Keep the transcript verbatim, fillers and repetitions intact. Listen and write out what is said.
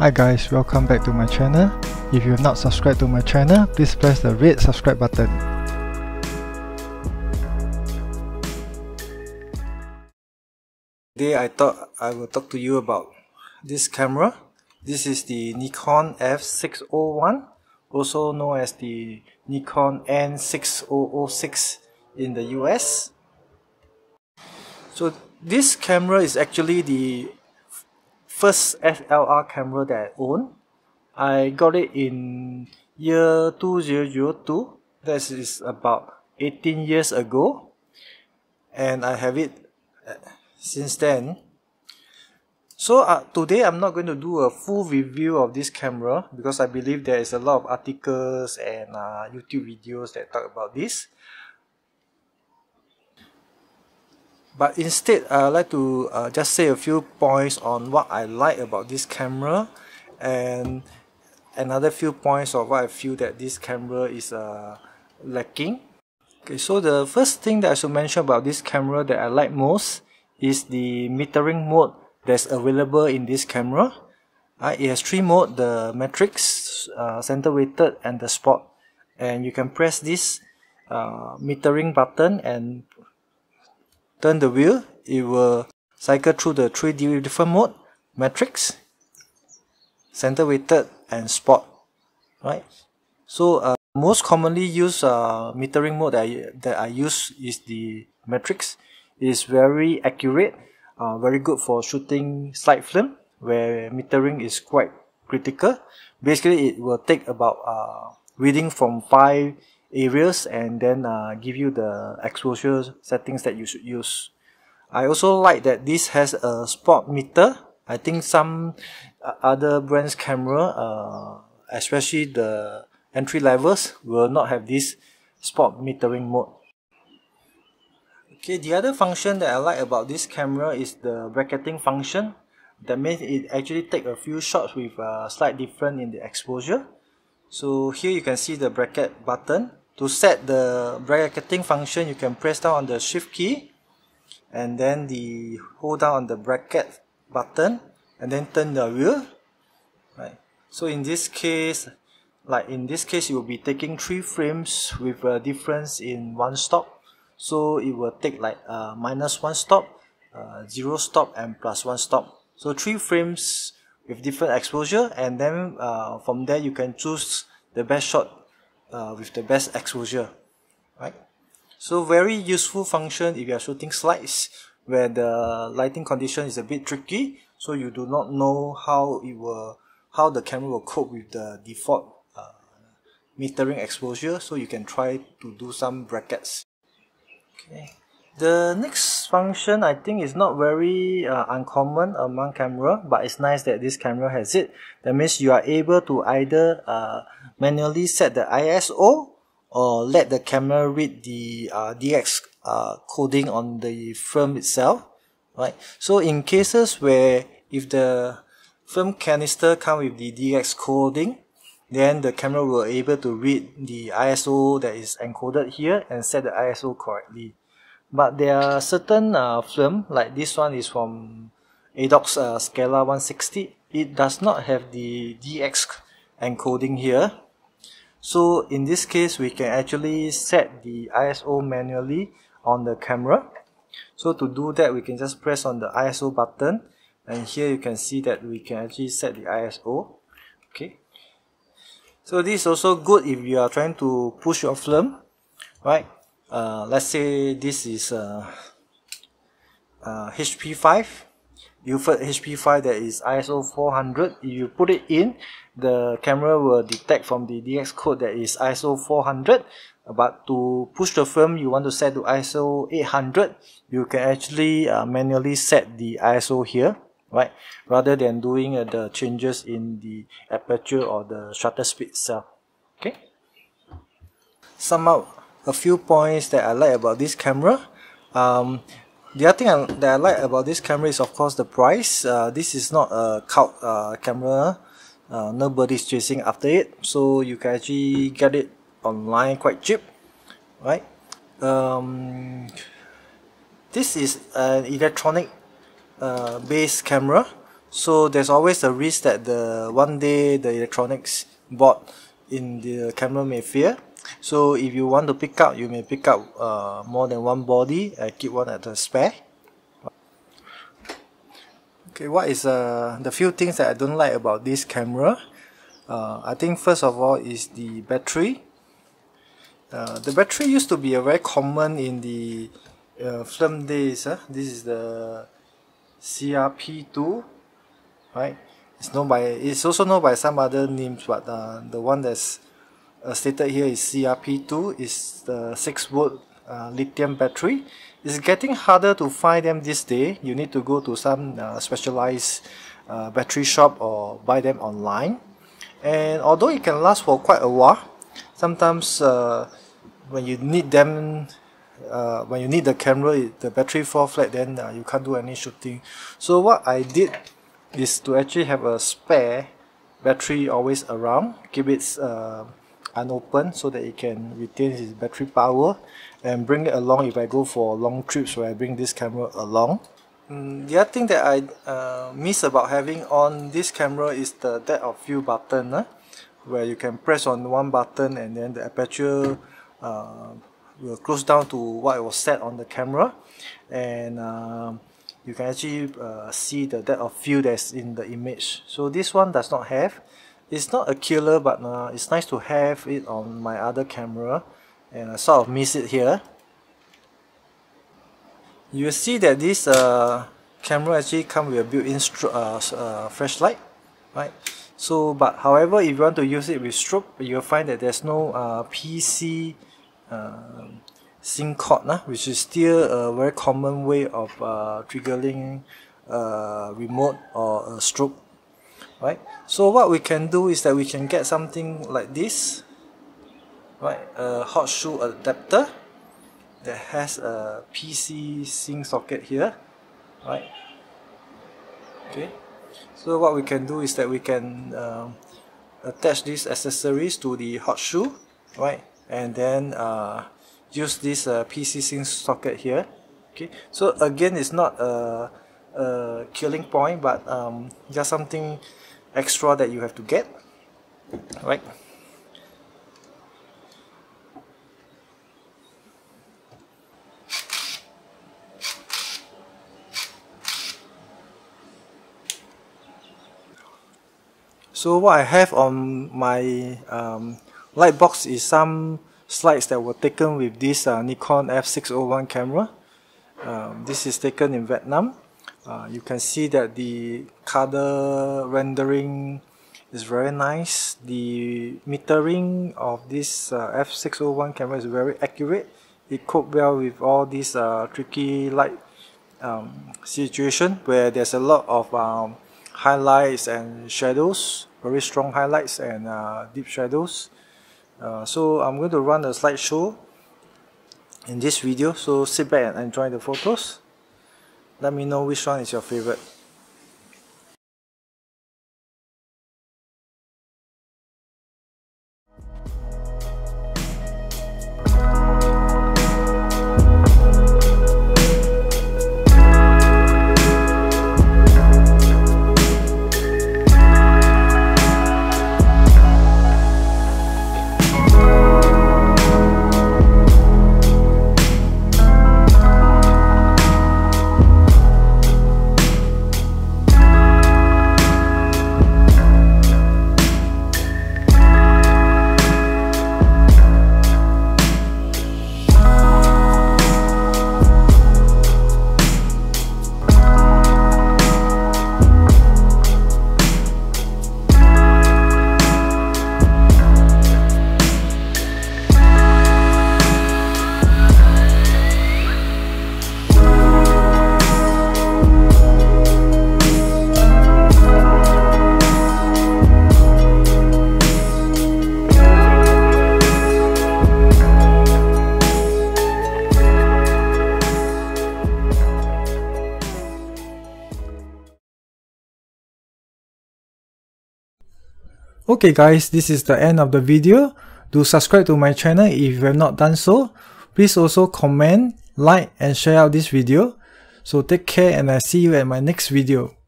Hi guys, welcome back to my channel. If you have not subscribed to my channel, please press the red subscribe button. Today I thought I will talk to you about this camera. This is the Nikon F six oh one, also known as the Nikon N six thousand six in the U S. So this camera is actually the first S L R camera that I own. I got it in year two thousand two, that is about eighteen years ago, and I have it since then. So uh, today I'm not going to do a full review of this camera because I believe there is a lot of articles and uh, YouTube videos that talk about this. But instead, I'd like to uh, just say a few points on what I like about this camera and another few points of what I feel that this camera is uh, lacking. Okay, so the first thing that I should mention about this camera that I like most is the metering mode that's available in this camera. Uh, it has three modes, the matrix, uh, center weighted, and the spot. And you can press this uh, metering button and turn the wheel. It will cycle through the three different mode: matrix, center weighted, and spot. Right. So uh, most commonly used uh, metering mode that I, that I use is the matrix. It is very accurate, uh, very good for shooting slide film where metering is quite critical. Basically, it will take about uh, reading from five areas and then uh, give you the exposure settings that you should use. I also like that this has a spot meter. I think some other brands camera, uh, especially the entry levels, will not have this spot metering mode. Okay, the other function that I like about this camera is the bracketing function. That means it actually takes a few shots with a slight difference in the exposure. So here you can see the bracket button. To set the bracketing function, you can press down on the shift key and then the hold down on the bracket button and then turn the wheel. Right. So in this case, like in this case, you will be taking three frames with a difference in one stop. So it will take like uh, minus one stop, uh, zero stop, and plus one stop. So three frames with different exposure, and then uh, from there you can choose the best shot uh, with the best exposure. Right. So very useful function if you are shooting slides where the lighting condition is a bit tricky, so you do not know how it will, how the camera will cope with the default uh, metering exposure, so you can try to do some brackets. Okay. The next function I think is not very uh, uncommon among camera, but it's nice that this camera has it. That means you are able to either uh, manually set the I S O or let the camera read the uh, D X uh, coding on the film itself. Right. So in cases where if the film canister comes with the D X coding, then the camera will be able to read the I S O that is encoded here and set the I S O correctly. But there are certain uh, film, like this one is from A D O X uh, Scala one sixty. It does not have the D X encoding here. So in this case, we can actually set the I S O manually on the camera. So to do that, we can just press on the I S O button. And here you can see that we can actually set the I S O. Okay. So this is also good if you are trying to push your film, right? Uh, let's say this is uh, uh, H P five, Uford H P five that is I S O four hundred. If you put it in, the camera will detect from the D X code that is I S O four hundred. But to push the film you want to set to I S O eight hundred, you can actually uh, manually set the I S O here, right? Rather than doing uh, the changes in the aperture or the shutter speed itself. Okay. Sum up a few points that I like about this camera. Um, the other thing I, that I like about this camera is of course the price. Uh, this is not a cult uh, camera. Uh, nobody's chasing after it, so you can actually get it online quite cheap, right? Um, this is an electronic uh, based camera, So there's always a risk that the one day the electronics bought in the camera may fail. So if you want to pick up, you may pick up uh, more than one body and keep one at a spare. Okay, what is uh, the few things that I don't like about this camera? Uh, I think first of all is the battery. Uh, the battery used to be a very common in the uh, film days. Huh? This is the C R P two, right? It's known by it's also known by some other names, but uh, the one that's Uh, stated here is C R P two, is the six volt uh, lithium battery. It's getting harder to find them these days. You need to go to some uh, specialized uh, battery shop or buy them online. And although it can last for quite a while, sometimes uh, when you need them, uh, when you need the camera, it, the battery falls flat, then uh, you can't do any shooting. So what I did is to actually have a spare battery always around, keep it uh, unopened so that it can retain its battery power, and bring it along if I go for long trips where I bring this camera along. Mm, the other thing that I uh, miss about having on this camera is the depth of field button, eh? where you can press on one button and then the aperture uh, will close down to what was set on the camera, and uh, you can actually uh, see the depth of field that's in the image. So this one does not have. It's not a killer, but uh, it's nice to have it on my other camera, and I sort of miss it here. You see that this uh, camera actually comes with a built-in uh, uh, flashlight, right? So, but however, if you want to use it with strobe, you'll find that there's no uh, P C uh, sync cord, nah, which is still a very common way of uh, triggering uh, remote or a strobe. Right, so what we can do is that we can get something like this, right, a hot shoe adapter that has a P C sync socket here, right? Okay, so what we can do is that we can uh, attach these accessories to the hot shoe, right, and then uh, use this uh, P C sync socket here. Okay, so again, it's not a, a killing point, but um, just something extra that you have to get, right? So what I have on my um, light box is some slides that were taken with this uh, Nikon F six oh one camera. Um, this is taken in Vietnam. Uh, you can see that the color rendering is very nice. The metering of this uh, F six oh one camera is very accurate. It copes well with all these uh, tricky light um, situation where there's a lot of um, highlights and shadows, very strong highlights and uh, deep shadows. Uh, so I'm going to run a slideshow in this video, so sit back and enjoy the photos. Let me know which one is your favorite. Okay guys, this is the end of the video. Do subscribe to my channel if you have not done so. Please also comment, like and share out this video. So take care, and I see you at my next video.